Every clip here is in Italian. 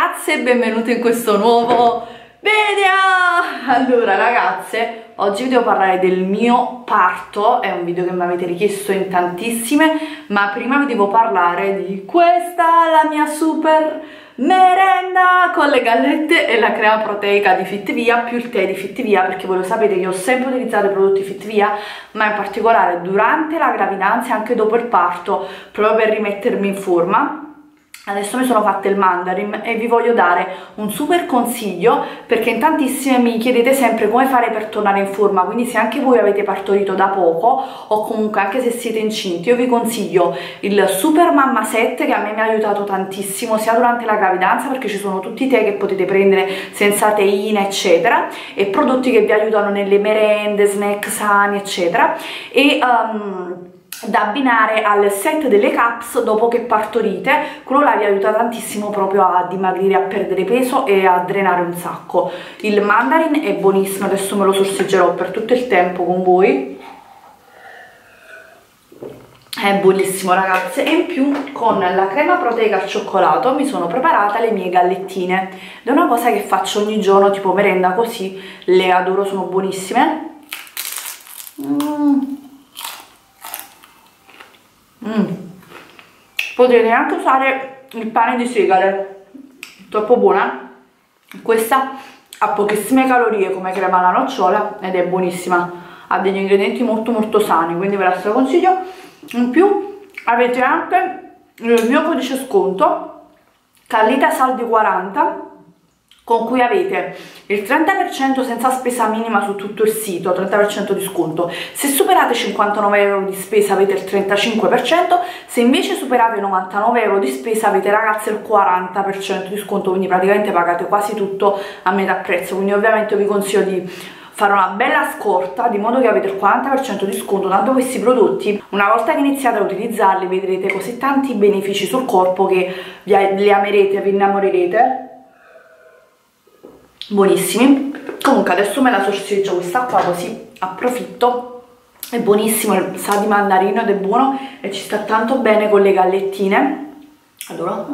ragazze, benvenute in questo nuovo video! Allora ragazze, oggi vi devo parlare del mio parto, è un video che mi avete richiesto in tantissime, ma prima vi devo parlare di questa, la mia super merenda con le gallette e la crema proteica di Fitvia più il tè di Fitvia, perché voi lo sapete che io ho sempre utilizzato i prodotti Fitvia, ma in particolare durante la gravidanza e anche dopo il parto, proprio per rimettermi in forma. Adesso mi sono fatta il mandarin e vi voglio dare un super consiglio, perché in tantissime mi chiedete sempre come fare per tornare in forma, quindi se anche voi avete partorito da poco o comunque anche se siete incinti, io vi consiglio il super mamma set che a me mi ha aiutato tantissimo sia durante la gravidanza, perché ci sono tutti i tè che potete prendere senza teina eccetera, e prodotti che vi aiutano nelle merende, snack sani eccetera, e da abbinare al set delle caps dopo che partorite. Quello là vi aiuta tantissimo proprio a dimagrire, a perdere peso e a drenare un sacco. Il mandarin è buonissimo, adesso me lo sorseggerò per tutto il tempo con voi, è buonissimo ragazze. E in più con la crema proteica al cioccolato mi sono preparata le mie gallettine, ed è una cosa che faccio ogni giorno tipo merenda, così le adoro, sono buonissime. Potete anche usare il pane di segale, troppo buona. Questa ha pochissime calorie come crema alla nocciola ed è buonissima, ha degli ingredienti molto sani, quindi ve la straconsiglio. In più avete anche il mio codice sconto Carlita sal di 40, con cui avete il 30% senza spesa minima su tutto il sito, 30% di sconto. Se superate 59 euro di spesa avete il 35%, se invece superate 99 euro di spesa avete ragazze il 40% di sconto, quindi praticamente pagate quasi tutto a metà prezzo. Quindi ovviamente vi consiglio di fare una bella scorta, di modo che avete il 40% di sconto, tanto questi prodotti una volta che iniziate a utilizzarli vedrete così tanti benefici sul corpo che li amerete, vi innamorerete. Buonissimi. Comunque adesso me la sorseggio questa qua, così approfitto, è buonissimo, sa di mandarino ed è buono e ci sta tanto bene con le gallettine, allora.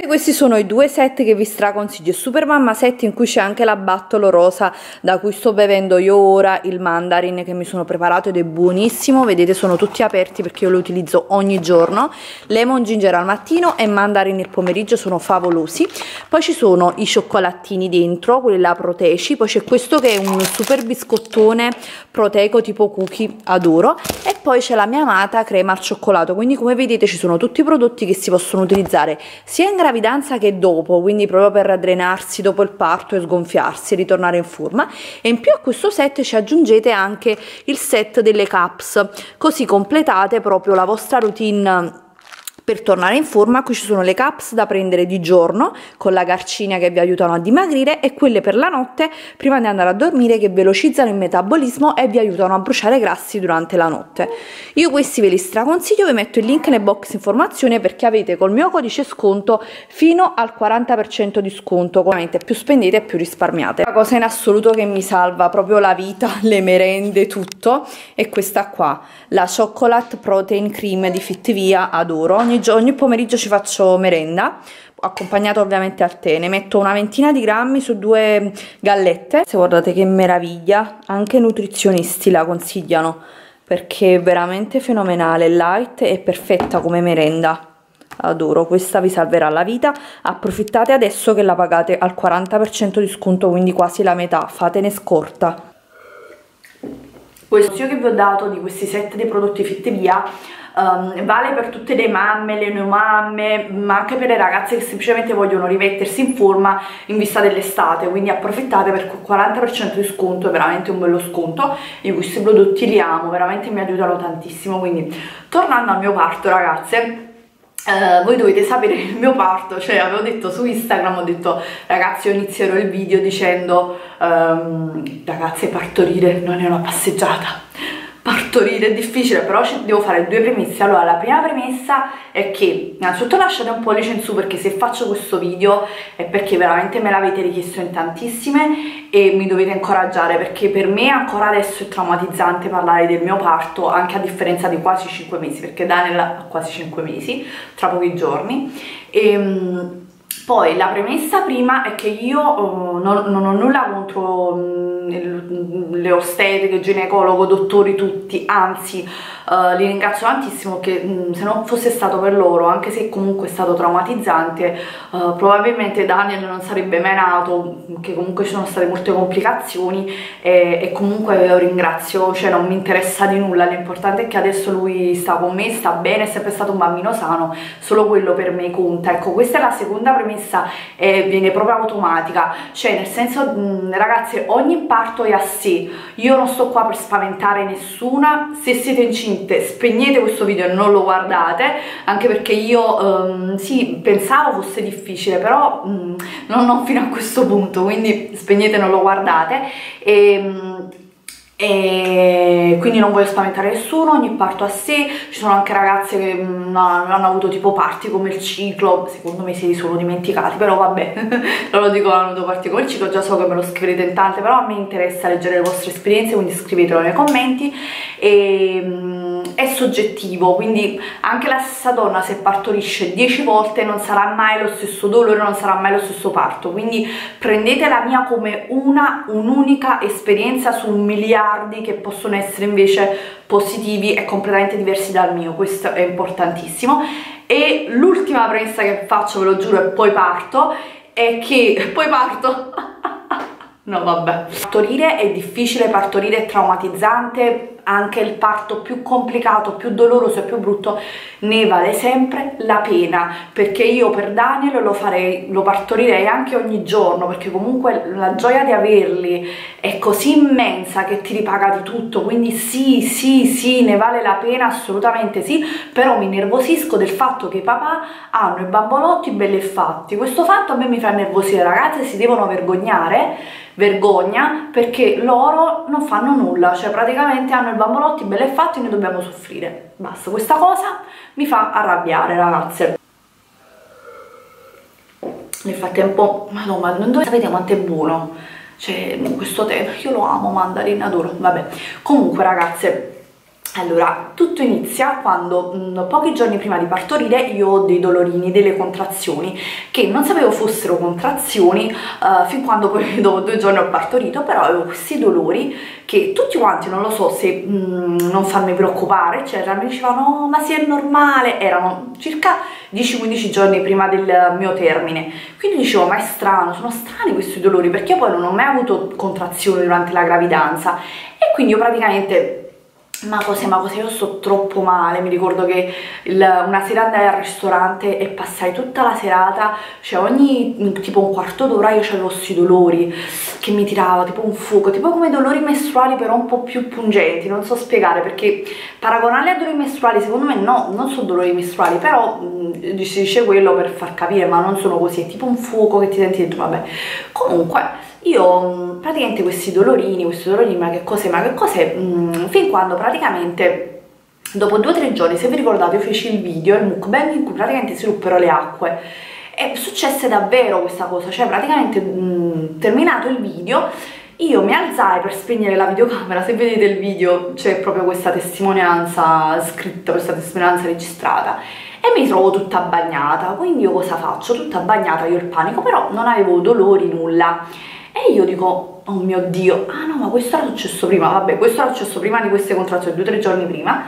E questi sono i due set che vi straconsiglio, super mamma set in cui c'è anche l'abbattolo rosa da cui sto bevendo io ora, il mandarin che mi sono preparato ed è buonissimo, vedete sono tutti aperti perché io lo utilizzo ogni giorno, lemon ginger al mattino e mandarin il pomeriggio, sono favolosi. Poi ci sono i cioccolatini dentro, quelli là proteici, poi c'è questo che è un super biscottone proteico tipo cookie, adoro, e poi c'è la mia amata crema al cioccolato. Quindi come vedete ci sono tutti i prodotti che si possono utilizzare sia in gravidanza che dopo, quindi proprio per drenarsi dopo il parto e sgonfiarsi e ritornare in forma. E in più a questo set ci aggiungete anche il set delle caps, così completate proprio la vostra routine per tornare in forma. Qui ci sono le caps da prendere di giorno con la carcina che vi aiutano a dimagrire, e quelle per la notte prima di andare a dormire che velocizzano il metabolismo e vi aiutano a bruciare grassi durante la notte. Io questi ve li straconsiglio, vi metto il link nel box informazione perché avete col mio codice sconto fino al 40% di sconto, ovviamente più spendete più risparmiate. La cosa in assoluto che mi salva proprio la vita, le merende, tutto, è questa qua, la Chocolate Protein Cream di Fitvia, adoro. Ogni pomeriggio ci faccio merenda, accompagnato ovviamente al tè, ne metto una ventina di grammi su due gallette. Se guardate che meraviglia, anche i nutrizionisti la consigliano perché è veramente fenomenale, light e perfetta come merenda, adoro, questa vi salverà la vita. Approfittate adesso che la pagate al 40% di sconto, quindi quasi la metà, fatene scorta. Questo che vi ho dato di questi set dei prodotti Fitvia vale per tutte le mamme, le new mamme, ma anche per le ragazze che semplicemente vogliono rimettersi in forma in vista dell'estate, quindi approfittate perché il 40% di sconto è veramente un bello sconto. Io questi prodotti li amo, veramente mi aiutano tantissimo. Quindi tornando al mio parto ragazze, voi dovete sapere il mio parto, cioè avevo detto su Instagram, ho detto ragazzi io inizierò il video dicendo ragazze partorire non è una passeggiata, partorire è difficile, però devo fare due premesse. Allora, la prima premessa è che innanzitutto lasciate un pollice in su, perché se faccio questo video è perché veramente me l'avete richiesto in tantissime e mi dovete incoraggiare, perché per me ancora adesso è traumatizzante parlare del mio parto, anche a differenza di quasi 5 mesi, perché Daniela ha quasi 5 mesi, tra pochi giorni. E poi la premessa prima è che io non ho nulla contro le ostetiche, ginecologo, dottori tutti, anzi li ringrazio tantissimo, che se non fosse stato per loro, anche se comunque è stato traumatizzante, probabilmente Daniel non sarebbe mai nato, che comunque ci sono state molte complicazioni e comunque lo ringrazio, cioè non mi interessa di nulla, l'importante è che adesso lui sta con me, sta bene, è sempre stato un bambino sano, solo quello per me conta. Ecco, questa è la seconda premessa e viene proprio automatica, cioè nel senso ragazze, ogni parto è a sé, io non sto qua per spaventare nessuna. Se siete incinte spegnete questo video e non lo guardate, anche perché io sì, pensavo fosse difficile, però non fino a questo punto, quindi spegnete e non lo guardate. E quindi non voglio spaventare nessuno, ogni parto a sé. Ci sono anche ragazze che non hanno avuto tipo parti come il ciclo, secondo me se li sono dimenticati, però vabbè non lo dico, non hanno avuto parti come il ciclo, già so che me lo scriverete in tante, però a me interessa leggere le vostre esperienze, quindi scrivetelo nei commenti. È soggettivo, quindi anche la stessa donna se partorisce 10 volte non sarà mai lo stesso dolore, non sarà mai lo stesso parto, quindi prendete la mia come un'unica esperienza su miliardi che possono essere invece positivi e completamente diversi dal mio, questo è importantissimo. E l'ultima premessa che faccio, ve lo giuro, e poi parto, è che poi parto no vabbè, partorire è difficile, partorire è traumatizzante, anche il parto più complicato, più doloroso e più brutto, ne vale sempre la pena, perché io per Daniel lo partorirei anche ogni giorno, perché comunque la gioia di averli è così immensa che ti ripaga di tutto, quindi sì, ne vale la pena, assolutamente sì. Però mi nervosisco del fatto che i papà hanno i bambolotti belli e fatti, questo fatto a me mi fa nervosire, ragazze si devono vergognare, vergogna, perché loro non fanno nulla, cioè praticamente hanno il bambolotti bello e fatto e ne dobbiamo soffrire, basta, questa cosa mi fa arrabbiare ragazze. Nel frattempo, ma non sapete quanto è buono, cioè questo tè, io lo amo, mandarina, adoro, vabbè. Comunque ragazze, allora, tutto inizia quando pochi giorni prima di partorire io ho dei dolorini, delle contrazioni che non sapevo fossero contrazioni fin quando poi dopo 2 giorni ho partorito, però avevo questi dolori che tutti quanti, non lo so se non farmi preoccupare, eccetera, mi dicevano ma sì è normale, erano circa 10-15 giorni prima del mio termine, quindi dicevo ma è strano, sono strani questi dolori, perché io poi non ho mai avuto contrazioni durante la gravidanza e quindi io praticamente ma cos'è, io sto troppo male. Mi ricordo che una sera andai al ristorante e passai tutta la serata, cioè ogni tipo un quarto d'ora io avevo questi dolori che mi tirava tipo un fuoco, tipo come dolori mestruali però un po' più pungenti, non so spiegare, perché paragonarli a dolori mestruali secondo me no, non sono dolori mestruali, però si dice quello per far capire, ma non sono così, è tipo un fuoco che ti senti dentro, vabbè. Comunque io praticamente questi dolorini, ma che cos'è, fin quando praticamente dopo 2 o 3 giorni, se vi ricordate, io feci il video, il mukbang, in cui praticamente si ruppero le acque. E successe davvero questa cosa, cioè praticamente terminato il video io mi alzai per spegnere la videocamera, se vedete il video c'è proprio questa testimonianza scritta, questa testimonianza registrata, e mi trovo tutta bagnata. Quindi io cosa faccio? Tutta bagnata, io il panico, però non avevo dolori, nulla. E io dico, oh mio Dio, ah no, ma questo era successo prima, vabbè, questo era successo prima di queste contrazioni, 2 o 3 giorni prima.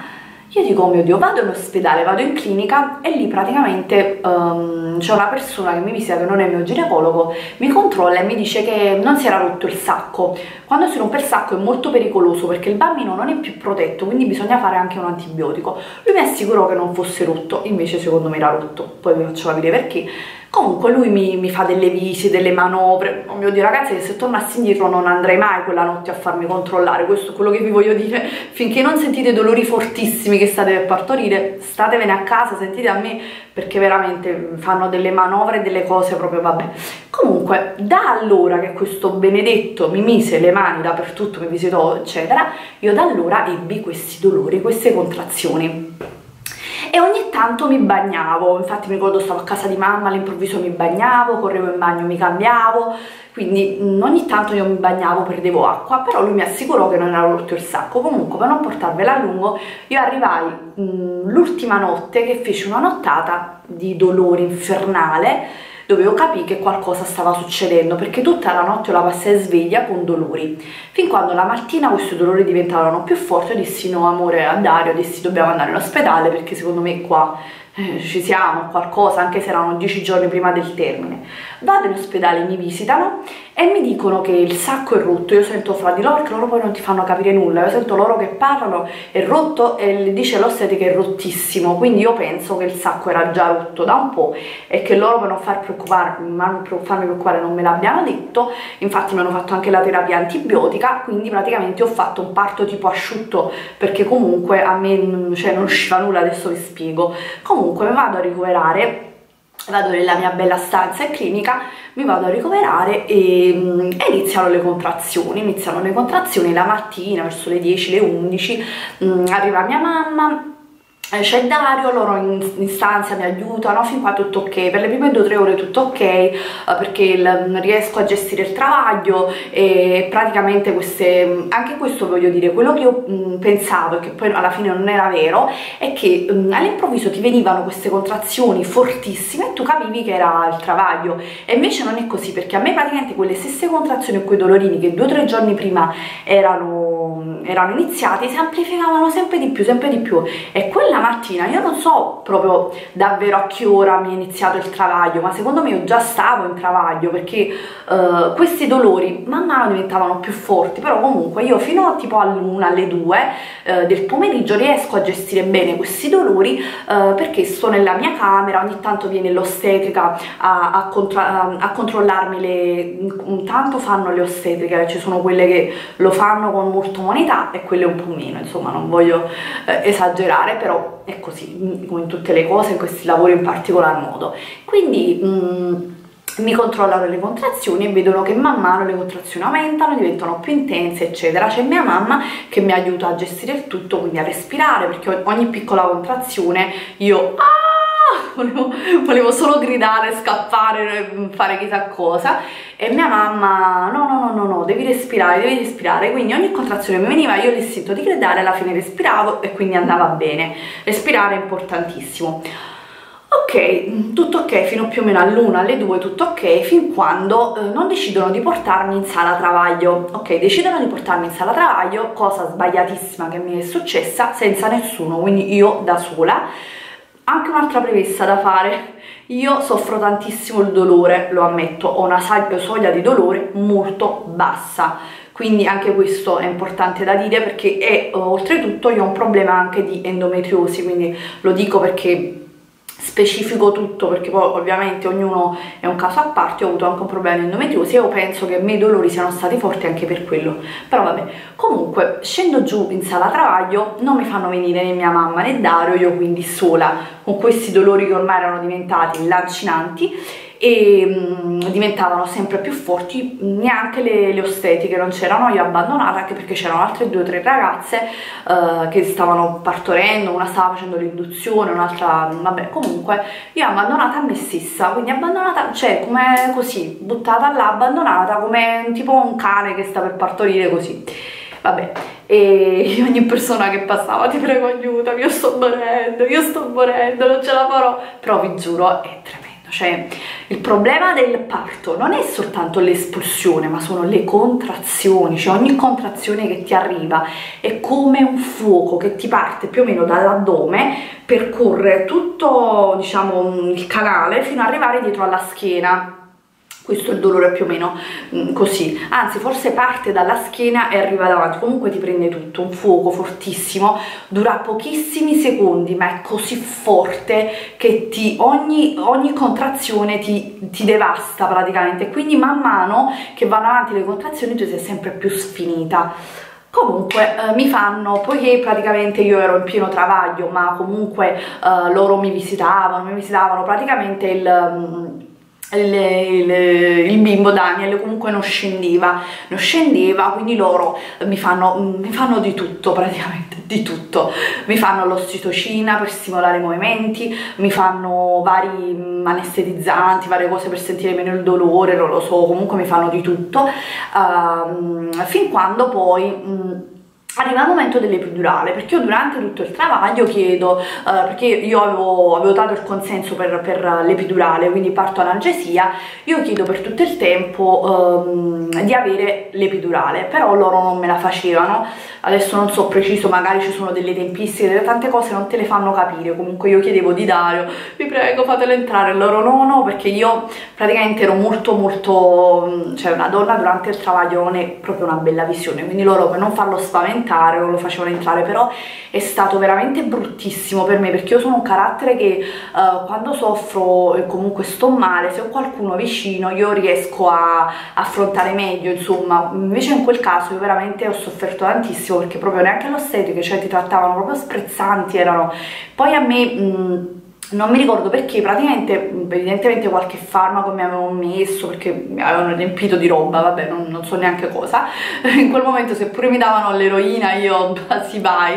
Io dico, oh mio Dio, vado in ospedale, vado in clinica, e lì praticamente c'è una persona che mi visita, che non è il mio ginecologo, mi controlla e mi dice che non si era rotto il sacco. Quando si rompe il sacco è molto pericoloso, perché il bambino non è più protetto, quindi bisogna fare anche un antibiotico. Lui mi assicurò che non fosse rotto, invece secondo me era rotto, poi vi faccio capire perché. Comunque lui mi fa delle visite, delle manovre. Oh mio Dio, ragazzi, se tornassi indietro non andrei mai quella notte a farmi controllare. Questo è quello che vi voglio dire. Finché non sentite dolori fortissimi che state per partorire, statevene a casa, sentite a me, perché veramente fanno delle manovre, delle cose proprio vabbè. Comunque, da allora che questo benedetto mi mise le mani dappertutto, mi visitò eccetera, io da allora ebbi questi dolori, queste contrazioni. E ogni tanto mi bagnavo, infatti mi ricordo stavo a casa di mamma, all'improvviso mi bagnavo, correvo in bagno, mi cambiavo, quindi ogni tanto io mi bagnavo, perdevo acqua, però lui mi assicurò che non era rotto il sacco. Comunque, per non portarvela a lungo, io arrivai l'ultima notte che feci una nottata di dolore infernale, dove io capii che qualcosa stava succedendo, perché tutta la notte la passai sveglia con dolori, fin quando la mattina questi dolori diventavano più forti. Io dissi no amore a Dario, dissi dobbiamo andare in ospedale perché secondo me qua ci siamo, qualcosa, anche se erano 10 giorni prima del termine. Vado in ospedale, mi visitano e mi dicono che il sacco è rotto. Io sento fra di loro, perché loro poi non ti fanno capire nulla, io sento loro che parlano, è rotto, e dice l'ostetrica che è rottissimo, quindi io penso che il sacco era già rotto da un po' e che loro per non farmi preoccupare non me l'abbiano detto. Infatti mi hanno fatto anche la terapia antibiotica, quindi praticamente ho fatto un parto tipo asciutto, perché comunque a me non usciva nulla, adesso vi spiego. Comunque mi vado a ricoverare, vado nella mia bella stanza in clinica, mi vado a ricoverare e iniziano le contrazioni, la mattina verso le 10, le 11, arriva mia mamma, c'è Dario, loro in stanza mi aiutano, fin qua tutto ok, per le prime 2 o 3 ore tutto ok, perché riesco a gestire il travaglio e praticamente queste, anche questo voglio dire, quello che io pensavo e che poi alla fine non era vero, è che all'improvviso ti venivano queste contrazioni fortissime e tu capivi che era il travaglio, e invece non è così, perché a me praticamente quelle stesse contrazioni e quei dolorini che 2 o 3 giorni prima erano iniziati si amplificavano sempre di più, e quella mattina io non so proprio davvero a che ora mi è iniziato il travaglio, ma secondo me io già stavo in travaglio, perché questi dolori man mano diventavano più forti, però comunque io fino a tipo all'1, alle 2 del pomeriggio riesco a gestire bene questi dolori, perché sto nella mia camera, ogni tanto viene l'ostetrica a controllarmi, tanto fanno le ostetriche, ci sono quelle che lo fanno con molto moneta e quelle un po' meno, insomma non voglio esagerare, però è così come in tutte le cose, in questi lavori in particolar modo. Quindi mi controllano le contrazioni e vedono che man mano le contrazioni aumentano, diventano più intense eccetera. C'è mia mamma che mi aiuta a gestire il tutto, quindi a respirare, perché ogni piccola contrazione io volevo solo gridare, scappare, fare chissà cosa, e mia mamma no, devi respirare, quindi ogni contrazione mi veniva, io l'istinto di gridare, alla fine respiravo e quindi andava bene. Respirare è importantissimo. Ok, tutto ok fino più o meno all'1, alle 2, tutto ok, fin quando non decidono di portarmi in sala travaglio. Ok, decidono di portarmi in sala travaglio, cosa sbagliatissima che mi è successa, senza nessuno, quindi io da sola. Anche un'altra premessa da fare: io soffro tantissimo il dolore, lo ammetto, ho una soglia di dolore molto bassa, quindi anche questo è importante da dire, perché oltretutto io ho un problema anche di endometriosi, quindi lo dico perché specifico tutto, perché poi ovviamente ognuno è un caso a parte. Ho avuto anche un problema di endometriosi e io penso che i miei dolori siano stati forti anche per quello, però vabbè. Comunque scendo giù in sala travaglio, non mi fanno venire né mia mamma né Dario, io quindi sola con questi dolori che ormai erano diventati lancinanti e diventavano sempre più forti. Neanche le ostetriche non c'erano, io abbandonata, anche perché c'erano altre 2 o 3 ragazze che stavano partorendo, una stava facendo l'induzione, un'altra vabbè. Comunque io abbandonata a me stessa, quindi abbandonata, cioè come così buttata là, abbandonata come tipo un cane che sta per partorire, così vabbè. E ogni persona che passava, ti prego aiutami, io sto morendo, non ce la farò, però vi giuro è tremendo. Cioè, il problema del parto non è soltanto l'espulsione, ma sono le contrazioni, cioè ogni contrazione che ti arriva è come un fuoco che ti parte più o meno dall'addome, percorre tutto, diciamo, il canale fino ad arrivare dietro alla schiena. Questo è il dolore più o meno così, anzi forse parte dalla schiena e arriva davanti, comunque ti prende tutto, un fuoco fortissimo, dura pochissimi secondi ma è così forte che ogni contrazione ti devasta praticamente, quindi man mano che vanno avanti le contrazioni tu sei sempre più sfinita. Comunque mi fanno, poiché praticamente io ero in pieno travaglio, ma comunque loro mi visitavano praticamente il bimbo Daniel comunque non scendeva, quindi loro mi fanno di tutto praticamente, di tutto. Mi fanno l'ossitocina per stimolare i movimenti, mi fanno vari anestetizzanti, varie cose per sentire meno il dolore, non lo so, comunque mi fanno di tutto, fin quando poi arriva il momento dell'epidurale, perché io durante tutto il travaglio chiedo, perché io avevo dato il consenso per l'epidurale, quindi parto analgesia, io chiedo per tutto il tempo di avere l'epidurale, però loro non me la facevano, adesso non so preciso, magari ci sono delle tempistiche, delle tante cose non te le fanno capire, comunque io chiedevo di Dario, vi prego fatelo entrare, loro no, perché io praticamente ero molto, cioè una donna durante il travaglio non è proprio una bella visione, quindi loro per non farlo spaventare non lo facevano entrare, però è stato veramente bruttissimo per me, perché io sono un carattere che quando soffro e comunque sto male, se ho qualcuno vicino io riesco a affrontare meglio, insomma, invece in quel caso io veramente ho sofferto tantissimo, perché proprio neanche all'ostetrica, cioè ti trattavano proprio sprezzanti, erano, poi a me... non mi ricordo perché, praticamente, evidentemente qualche farmaco mi avevano messo, perché mi avevano riempito di roba, vabbè, non so neanche cosa. In quel momento, seppure mi davano l'eroina, io si vai.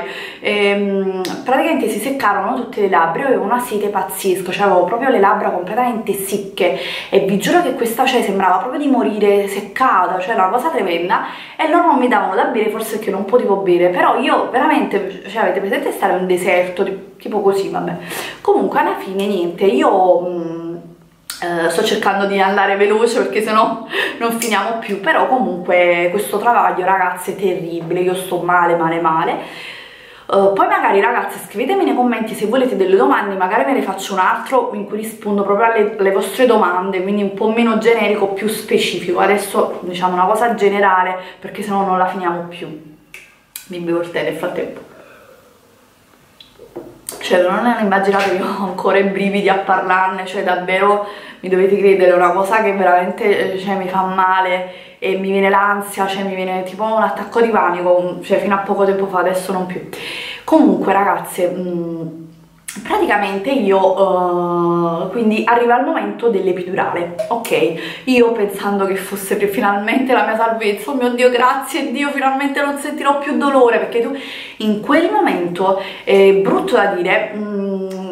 Praticamente si seccarono tutte le labbra, io avevo una sete pazzesca, cioè avevo proprio le labbra completamente secche e vi giuro che questa, cioè, sembrava proprio di morire seccata, cioè era una cosa tremenda, e loro non mi davano da bere, forse perché non potevo bere, però io veramente, cioè avete presente stare in un deserto, tipo così, vabbè. Comunque alla fine niente, io sto cercando di andare veloce perché sennò non finiamo più, però comunque questo travaglio ragazzi è terribile, io sto male. Poi magari ragazzi scrivetemi nei commenti se volete delle domande, magari me ne faccio un altro in cui rispondo proprio alle vostre domande, quindi un po' meno generico, più specifico, adesso diciamo una cosa generale perché sennò non la finiamo più. Mi bevo il tè nel frattempo. Cioè non immaginate, io ho ancora i brividi a parlarne, cioè davvero mi dovete credere, è una cosa che veramente, cioè, mi fa male e mi viene l'ansia, cioè mi viene tipo un attacco di panico, cioè fino a poco tempo fa, adesso non più. Comunque ragazze, praticamente io quindi arriva il momento dell'epidurale, ok, io pensando che fosse finalmente la mia salvezza, oh mio Dio, grazie Dio, finalmente non sentirò più dolore, perché tu in quel momento è brutto da dire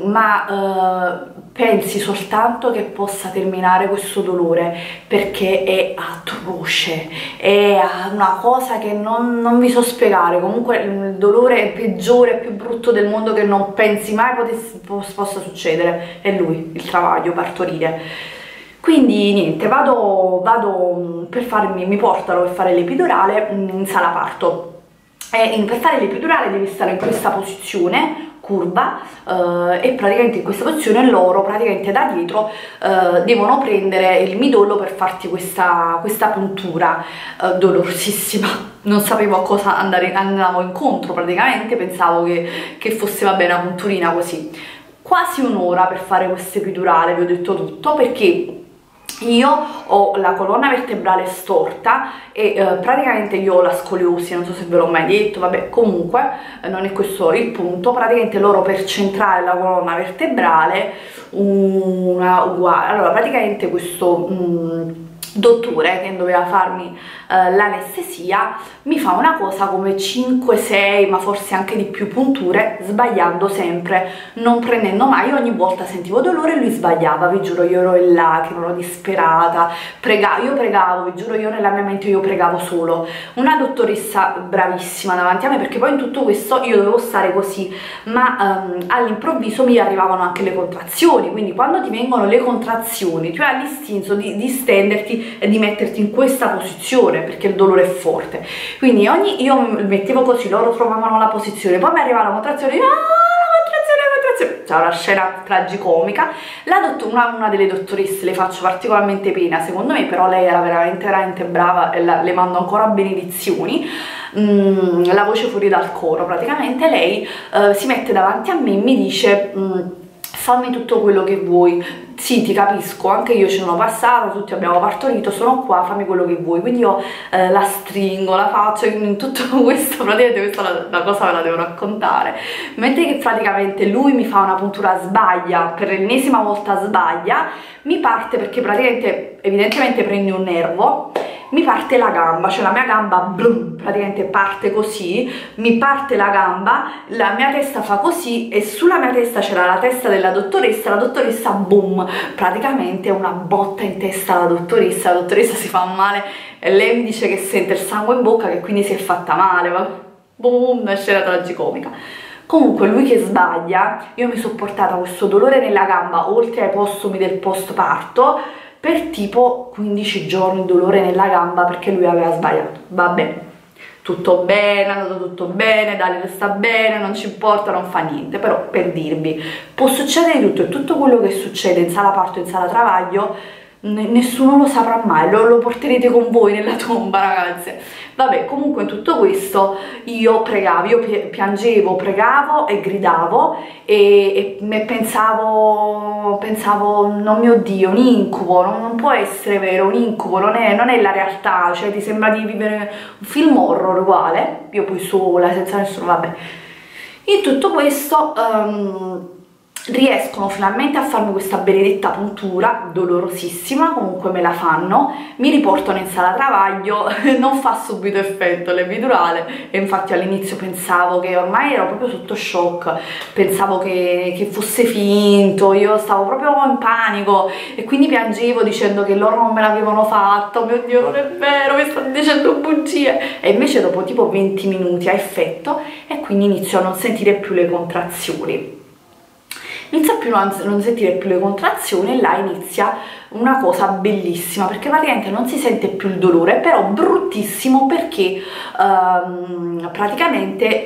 ma pensi soltanto che possa terminare questo dolore, perché è atroce, è una cosa che non vi so spiegare, comunque il dolore è peggiore, più brutto del mondo, che non pensi mai possa succedere, è lui, il travaglio, partorire. Quindi niente, vado per farmi, mi portano per fare l'epidurale in sala parto, e per fare l'epidurale devi stare in questa posizione curva, e praticamente in questa posizione loro praticamente da dietro devono prendere il midollo per farti questa puntura dolorosissima, non sapevo a cosa andavo incontro praticamente, pensavo che fosse, vabbè, una punturina così. Quasi un'ora per fare questo epidurale, vi ho detto tutto, perché io ho la colonna vertebrale storta e praticamente io ho la scoliosi, non so se ve l'ho mai detto, vabbè, comunque non è questo il punto, praticamente loro per centrare la colonna vertebrale una uguale, allora praticamente questo dottore che doveva farmi l'anestesia mi fa una cosa come 5-6 ma forse anche di più punture, sbagliando sempre, non prendendo mai, io ogni volta sentivo dolore e lui sbagliava, vi giuro io ero in lacrime, ero disperata, io pregavo, vi giuro io nella mia mente io pregavo solo, una dottoressa bravissima davanti a me, perché poi in tutto questo io dovevo stare così, ma all'improvviso mi arrivavano anche le contrazioni, quindi quando ti vengono le contrazioni tu hai l'istinto di stenderti e di metterti in questa posizione perché il dolore è forte, quindi io mi mettevo così, loro trovavano la posizione, poi mi arrivava la contrazione, c'è cioè una scena tragicomica. Una delle dottoresse le faccio particolarmente pena, secondo me, però lei era veramente brava e le mando ancora benedizioni. La voce fuori dal coro, praticamente lei si mette davanti a me e mi dice fammi tutto quello che vuoi, sì ti capisco, anche io ci sono passato, tutti abbiamo partorito, sono qua, fammi quello che vuoi. Quindi io la stringo, la faccio, in tutto questo, praticamente questa la cosa ve la devo raccontare, mentre che praticamente lui mi fa una puntura, sbaglia, per l'ennesima volta sbaglia, mi parte, perché praticamente evidentemente prende un nervo, mi parte la gamba, cioè la mia gamba blum, praticamente parte così, mi parte la gamba, la mia testa fa così e sulla mia testa c'era la testa della dottoressa, la dottoressa boom, praticamente una botta in testa alla dottoressa, la dottoressa si fa male e lei mi dice che sente il sangue in bocca, che quindi si è fatta male, ma boom, una scena tragicomica. Comunque lui che sbaglia, io mi sono portata questo dolore nella gamba, oltre ai postumi del postparto, per tipo 15 giorni dolore nella gamba perché lui aveva sbagliato. Vabbè, tutto bene, è andato tutto bene, Dario sta bene, non ci importa, non fa niente, però per dirvi, può succedere di tutto e tutto quello che succede in sala parto, in sala travaglio, nessuno lo saprà mai, lo porterete con voi nella tomba, ragazze. Vabbè, comunque in tutto questo io pregavo, io piangevo, pregavo e gridavo e pensavo, no mio Dio, un incubo, non può essere vero, un incubo, non è la realtà, cioè ti sembra di vivere un film horror uguale, io poi sola, senza nessuno, vabbè. In tutto questo riescono finalmente a farmi questa benedetta puntura, dolorosissima, comunque me la fanno, mi riportano in sala travaglio, non fa subito effetto l'epidurale e infatti all'inizio pensavo che ormai ero proprio sotto shock, pensavo che fosse finto, io stavo proprio in panico e quindi piangevo dicendo che loro non me l'avevano fatta, oh mio Dio non è vero, mi stanno dicendo bugie, e invece dopo tipo 20 minuti ha effetto e quindi inizio a non sentire più le contrazioni. Inizia più a non sentire più le contrazioni e là inizia una cosa bellissima, perché praticamente non si sente più il dolore, però bruttissimo, perché praticamente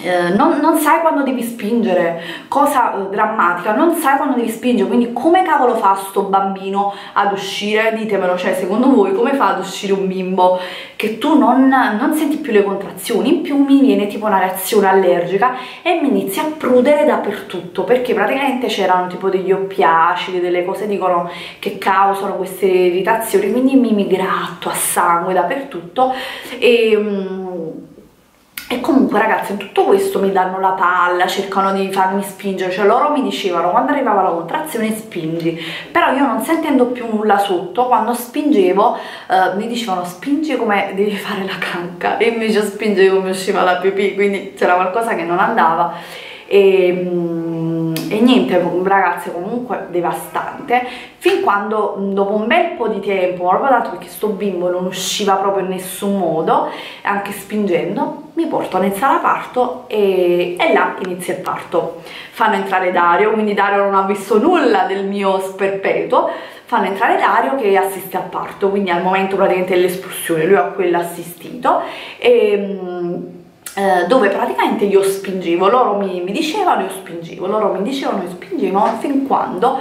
non sai quando devi spingere, cosa drammatica, non sai quando devi spingere, quindi come cavolo fa sto bambino ad uscire, ditemelo, cioè secondo voi come fa ad uscire un bimbo che tu non senti più le contrazioni, in più mi viene tipo una reazione allergica e mi inizia a prudere dappertutto, perché praticamente c'erano tipo degli oppiacidi, delle cose dicono che causano queste irritazioni, quindi mi gratto a sangue dappertutto e comunque ragazzi in tutto questo mi danno la palla, cercano di farmi spingere, cioè loro mi dicevano quando arrivava la contrazione spingi, però io non sentendo più nulla sotto, quando spingevo mi dicevano spingi come devi fare la canca e invece spingevo come usciva la pipì, quindi c'era qualcosa che non andava e niente ragazzi, comunque devastante, fin quando dopo un bel po' di tempo, proprio dato perché sto bimbo non usciva proprio in nessun modo, anche spingendo, mi portano in sala parto e là inizia il parto. Fanno entrare Dario, quindi Dario non ha visto nulla del mio sperpeto, fanno entrare Dario che assiste al parto, quindi al momento praticamente dell'espulsione, lui ha quello assistito e dove praticamente io spingevo, loro mi dicevano io spingevo, loro mi dicevano io spingevo, fin quando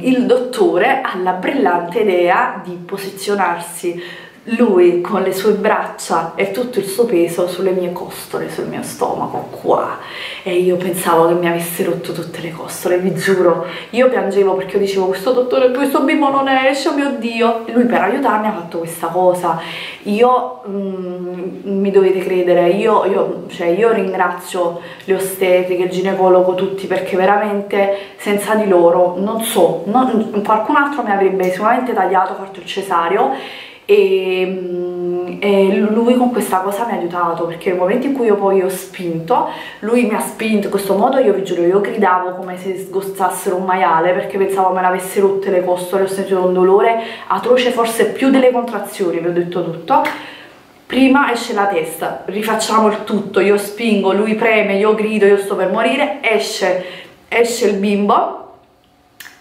il dottore ha la brillante idea di posizionarsi lui con le sue braccia e tutto il suo peso sulle mie costole, sul mio stomaco qua, e io pensavo che mi avesse rotto tutte le costole, vi giuro, io piangevo perché io dicevo questo dottore, questo bimbo non esce, oh mio Dio, e lui per aiutarmi ha fatto questa cosa, io mi dovete credere, io ringrazio le ostetriche, il ginecologo, tutti, perché veramente senza di loro non so, qualcun altro mi avrebbe sicuramente tagliato, fatto il cesareo. E lui con questa cosa mi ha aiutato, perché nel momento in cui io poi ho spinto, lui mi ha spinto in questo modo, io vi giuro, io gridavo come se sgozzassero un maiale, perché pensavo me l'avesse rotte le costole, ho sentito un dolore atroce, forse più delle contrazioni, vi ho detto tutto. Prima esce la testa, rifacciamo il tutto, io spingo, lui preme, io grido, io sto per morire, esce il bimbo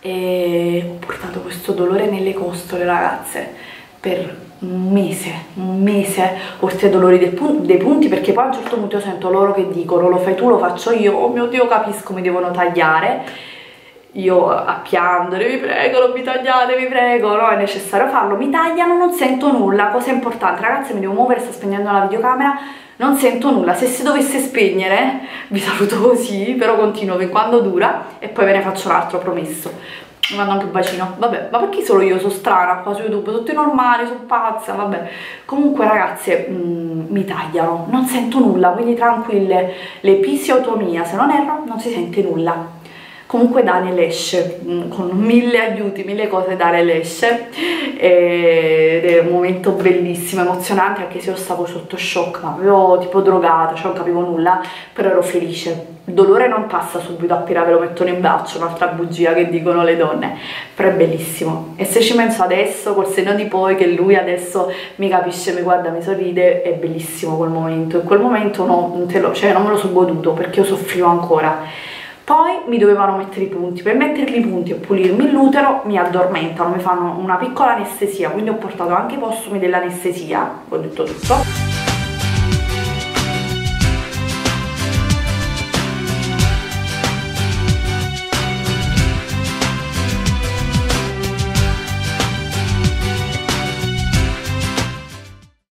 e ho portato questo dolore nelle costole, ragazze, per un mese, oltre ai dolori dei punti, perché poi a un certo punto io sento loro che dicono: lo fai tu, lo faccio io. Oh mio Dio, capisco, mi devono tagliare. Io a piangere, vi prego, non mi tagliate, vi prego, no, è necessario farlo. Mi tagliano, non sento nulla, cosa importante, ragazzi, mi devo muovere, sta spegnendo la videocamera, non sento nulla. Se si dovesse spegnere, vi saluto così, però continuo fin quando dura e poi ve ne faccio un altro, promesso. Mi mando anche un bacino, vabbè, ma perché solo io sono strana qua su YouTube, tutti normali, sono pazza, vabbè. Comunque ragazze, mi tagliano, non sento nulla, quindi tranquille, l'episiotomia, se non erro, non si sente nulla. Comunque Daniel esce con mille aiuti, mille cose. Daniel esce ed è un momento bellissimo, emozionante, anche se io stavo sotto shock, ma avevo tipo drogata, cioè non capivo nulla, però ero felice. Il dolore non passa subito appena ve lo mettono in braccio, un'altra bugia che dicono le donne, però è bellissimo. E se ci penso adesso, col senno di poi, che lui adesso mi capisce, mi guarda, mi sorride, è bellissimo quel momento. In quel momento non me lo sono goduto, perché io soffrivo ancora. Poi mi dovevano mettere i punti, per metterli i punti e pulirmi l'utero mi addormentano, mi fanno una piccola anestesia, quindi ho portato anche i postumi dell'anestesia, ho detto tutto.